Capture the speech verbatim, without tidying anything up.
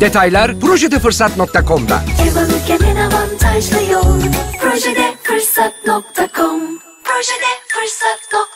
Detaylar projede fırsat nokta com'da. Ev en avantajlı yol projede fırsat nokta com. projede fırsat nokta com